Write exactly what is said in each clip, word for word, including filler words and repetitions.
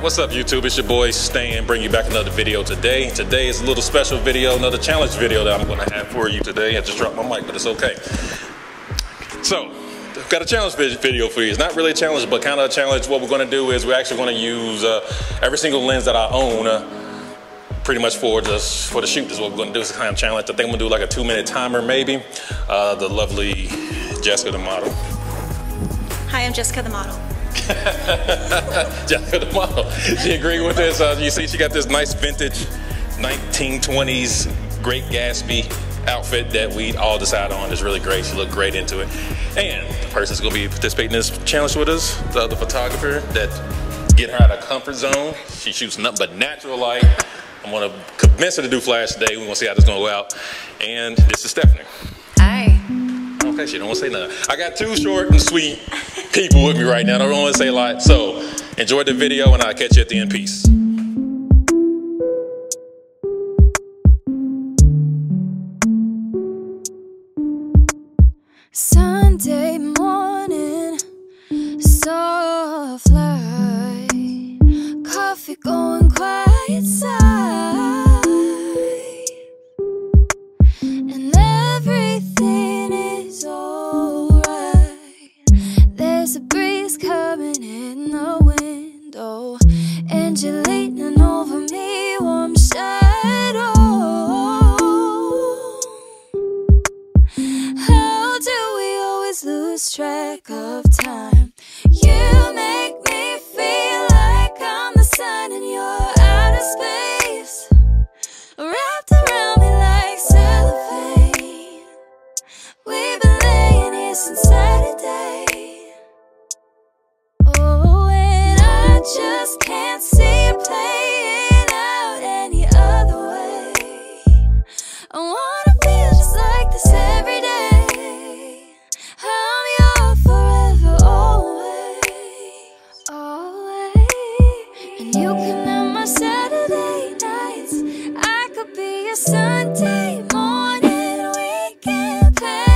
What's up YouTube, it's your boy Stan, bringing you back another video today. Today is a little special video, another challenge video that I'm gonna have for you today. I just dropped my mic, but it's okay. So, I've got a challenge video for you. It's not really a challenge, but kind of a challenge. What we're gonna do is we're actually gonna use uh, every single lens that I own uh, pretty much for just for the shoot is what we're gonna do. It's a kind of challenge. I think I'm gonna do like a two minute timer maybe. Uh, the lovely Jessica the Model. Hi, I'm Jessica the Model. Jessica the Model. She agreed with this. Uh, you see, she got this nice vintage nineteen twenties Great Gatsby outfit that we all decided on. It's really great. She looked great into it. And the person's going to be participating in this challenge with us, the, the photographer that get her out of comfort zone. She shoots nothing but natural light. I'm going to convince her to do flash today. We're going to see how this is going to go out. And this is Stephanie. Hi. Okay, she don't want to say nothing. I got two short and sweet people with me right now. I don't want to say a lot. So enjoy the video and I'll catch you at the end. Peace. Sunday morning, so fly, coffee going quiet side, and everything is all there's a breeze coming in the window, and you're leaning over me, warm shadow. How do we always lose track of time? You make me feel like I'm the sun and you're out of space, wrapped around me like cellophane. We've been laying here since Saturday. Just can't see it playing out any other way. I wanna feel just like this every day. I'm your forever, always, always. And you can have my Saturday nights. I could be your Sunday morning weekend paradise.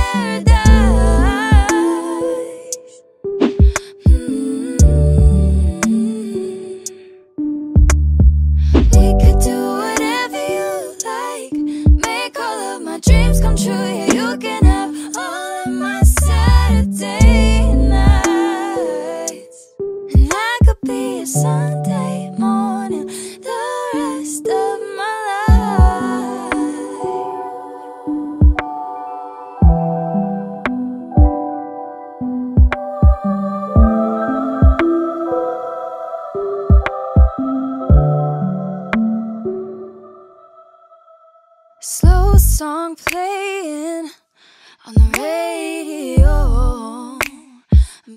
Sunday morning, the rest of my life. Slow song playing on the radio,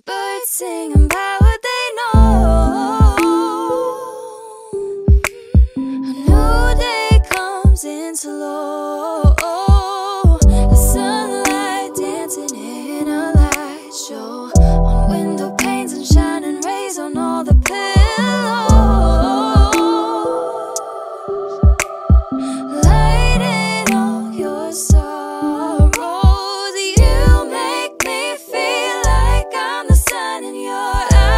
birds singing about what they know. Slow, the sunlight dancing in a light show, on window panes and shining rays on all the pillows, lighting all your sorrows. You make me feel like I'm the sun and you're out.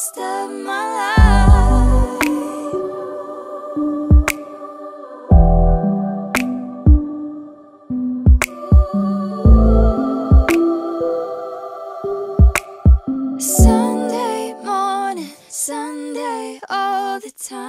rest of my life. Sunday morning, Sunday all the time.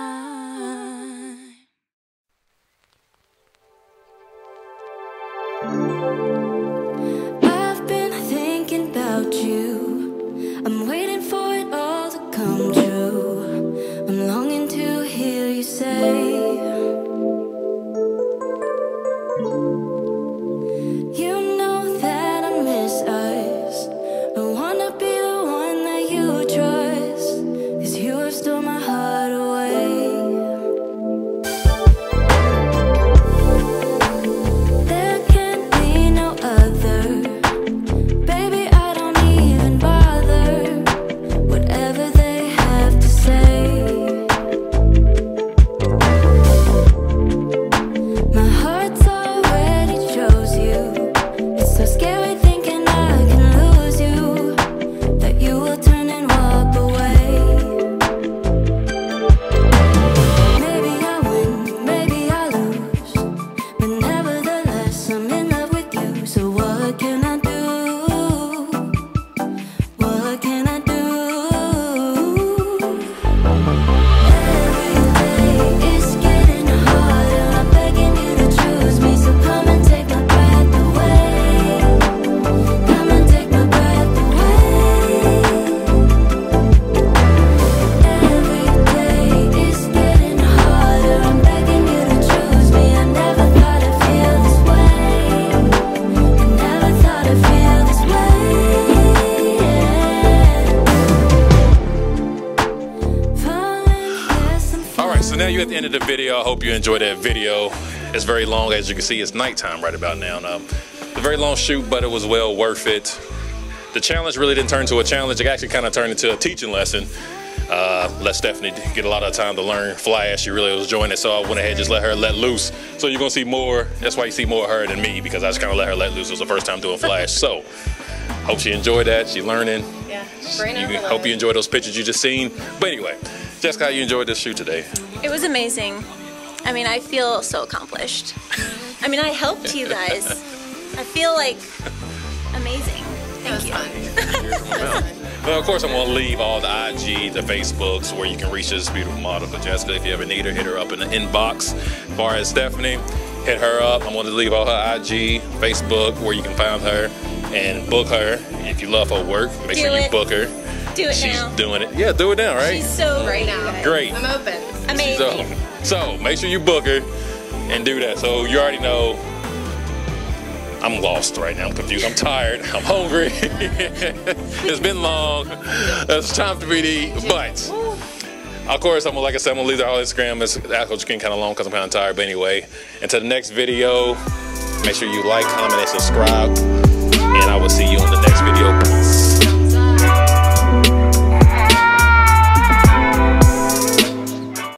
I've been thinking about you. I'm waiting for it all to come true. I'm longing to hear you say you know that I miss us. I wanna be the one that you trust, 'cause you have stolen my heart away. There can't be no other. Baby, I don't even bother. Whatever they have to say, my heart's already chose you. It's so scary thinking I can lose you, that you will turn and walk away. Maybe I win, maybe I lose, but nevertheless I'm in love with you. So what can I do? What can I do? So now you're at the end of the video. I hope you enjoyed that video. It's very long. As you can see, it's nighttime right about now. Um, it's a very long shoot, but it was well worth it. The challenge really didn't turn to a challenge. It actually kind of turned into a teaching lesson. Uh, let Stephanie get a lot of time to learn Flash. She really was enjoying it, so I went ahead and just let her let loose. So you're going to see more. That's why you see more of her than me, because I just kind of let her let loose. It was the first time doing Flash. So hope she enjoyed that. She's learning. Yeah. You, hope you enjoyed those pictures you just seen. But anyway, Jessica, how you enjoyed this shoot today? It was amazing. I mean, I feel so accomplished. I mean, I helped you guys. I feel like amazing. Thank you. Well, well, of course, I'm going to leave all the I G, the Facebooks, where you can reach this beautiful model. But Jessica, if you ever need her, hit her up in the inbox. As far as Stephanie, hit her up. I'm going to leave all her I G, Facebook, where you can find her and book her. If you love her work, make Do sure it. you book her. Do it She's now. doing it. Yeah, do it now, right? She's so great now. Great. I'm open. Amazing. So, so make sure you book her and do that. So you already know I'm lost right now. I'm confused. I'm tired. I'm hungry. It's been long. It's time for three D. But of course, I'm like I said, I'm gonna leave the whole Instagram. It's actually getting kind of long because I'm kind of tired. But anyway, until the next video, make sure you like, comment, and subscribe. And I will see you on the next video.